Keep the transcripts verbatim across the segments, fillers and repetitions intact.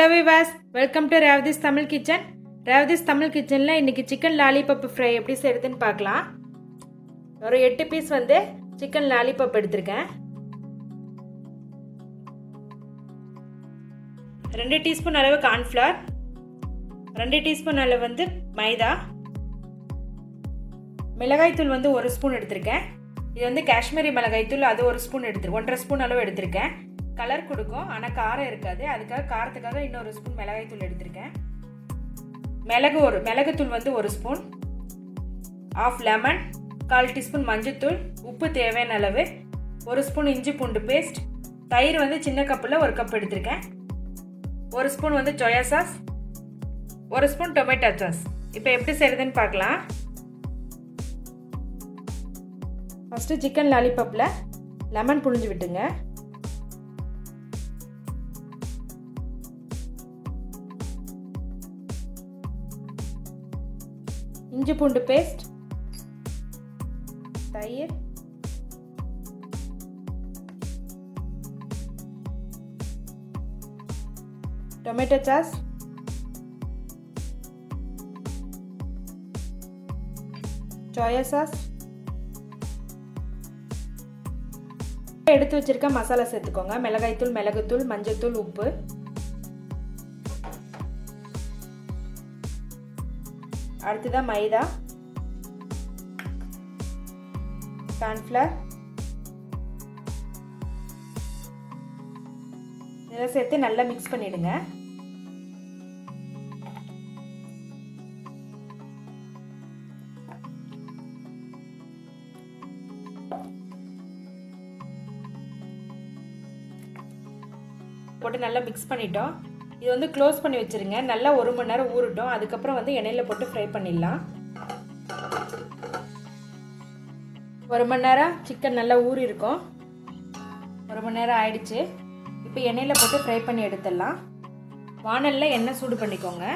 Hello viewers, welcome to Revathi's Tamil Kitchen. Revathi's Tamil Kitchen la innikku chicken lollipop fry eppadi seiyradhunu paakalam. ஒரு eight piece வந்து chicken lollipop எடுத்துர்க்கேன். two teaspoon அளவு corn flour, two teaspoon அளவு வந்து மைதா, மிளகாய் தூள் வந்து one spoon எடுத்துர்க்கேன். இது வந்து காஷ்மீரி மிளகாய் தூள் அது one ஸ்பூன் எடுத்துர்க்கேன். one one ஸ்பூன் அளவு எடுத்துர்க்கேன். கலர் கொடுக்கும் ஆனா காரம் இருக்காது ಅದக்காக காரத்துக்காக இன்னொரு ஸ்பூன் மிளகாய் தூள் எடுத்துர்க்கேன் மிளகு ஒரு மிளகு தூள் வந்து one spoon half lemon one teaspoon மஞ்சள் தூள் உப்பு தேவையான அளவு one ஸ்பூன் இஞ்சி பூண்டு பேஸ்ட் தயிர் வந்து சின்ன கப்ல one கப் எடுத்துர்க்கேன் one ஸ்பூன் வந்து soya sauce one spoon tomato sauce இப்போ எப்படி செய்யறதுன்னு பார்க்கலாம் first chicken lollipop ல லெமன் புழிஞ்சு விட்டுங்க இஞ்சி பூண்டு பேஸ்ட் தயிர் டொமேட்டோ சாஸ் சோயா சாஸ் எடுத்து வச்சிருக்க மசாலா சேர்த்துக்கோங்க மிளகாய் தூள் மிளகு தூள் மஞ்சள் தூள் உப்பு அடுத்துதான் மைதா கார்ன்ஃப்ளவர் இதெல்லாம் சேர்த்து நல்லா மிக்ஸ் பண்ணிடுங்க போட்டு நல்லா மிக்ஸ் பண்ணிட்டோம் இது வந்து க்ளோஸ் பண்ணி வச்சிருங்க நல்லா ஒரு மணி நேரம் ஊறட்டும் அதுக்கு அப்புறம் வந்து எண்ணெயில போட்டு ஃப்ரை பண்ணிடலாம் ஒரு மணி நேரம் சிக்கன் நல்லா ஊறி இருக்கும் ஒரு மணி நேரம் ஆயிடுச்சு இப்போ எண்ணெயில போட்டு ஃப்ரை பண்ணி எடுத்துடலாம் வாணல்ல எண்ணெய் சூடு பண்ணிக்கோங்க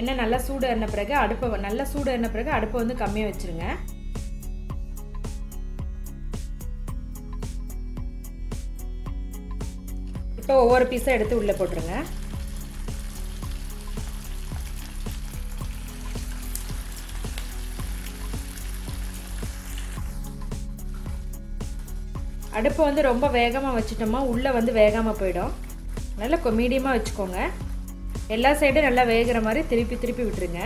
எண்ணெய் நல்லா சூடு ஆன பிறகு அடுப்பை நல்லா சூடு ஆன பிறகு அடுப்பை வந்து கம்மியா வச்சிருங்க இப்போ ஒவ்வொரு பீஸா எடுத்து உள்ள போட்டுருங்க அடுப்பு வந்து ரொம்ப வேகமா வச்சிட்டோமா உள்ள வந்து வேகாம போய்டும் நல்ல மீடியமா வச்சுக்கோங்க எல்லா சைடும் நல்லா வேகற மாதிரி திருப்பி திருப்பி விட்டுருங்க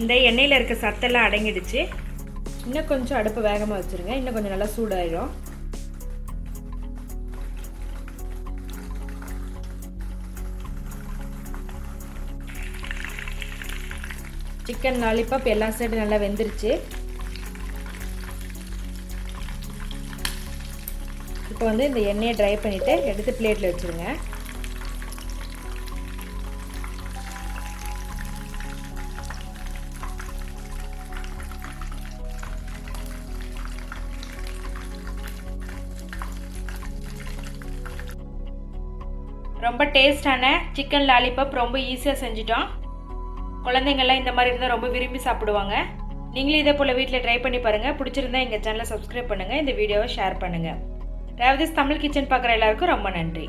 இந்த எண்ணெயில இருக்க சத்தெல்லாம் அடங்கிடுச்சு இன்னும் கொஞ்சம் அடுப்பு வேகமா வச்சிருங்க இன்னும் கொஞ்சம் நல்லா சூடாயிடும் சிக்கன் லாலிபாப் எல்லா சைடு நல்லா வெந்துருச்சு இப்போ வந்து இந்த எண்ணெயை ட்ரை பண்ணிட்டு எடுத்து பிளேட்ல வச்சிருங்க ரொம்ப டேஸ்டான chicken lollipop ரொம்ப ஈஸியா செஞ்சிட்டோம். குழந்தைகள் எல்லாம் இந்த மாதிரி இருந்தா ரொம்ப விரும்பி சாப்பிடுவாங்க. நீங்களும் இதே போல வீட்ல ட்ரை பண்ணி பாருங்க. பிடிச்சிருந்தா எங்க சேனலை சப்ஸ்கிரைப் பண்ணுங்க. இந்த வீடியோவை ஷேர் பண்ணுங்க. Revathi's Tamil Kitchen பார்க்குற எல்லாருக்கும் ரொம்ப நன்றி.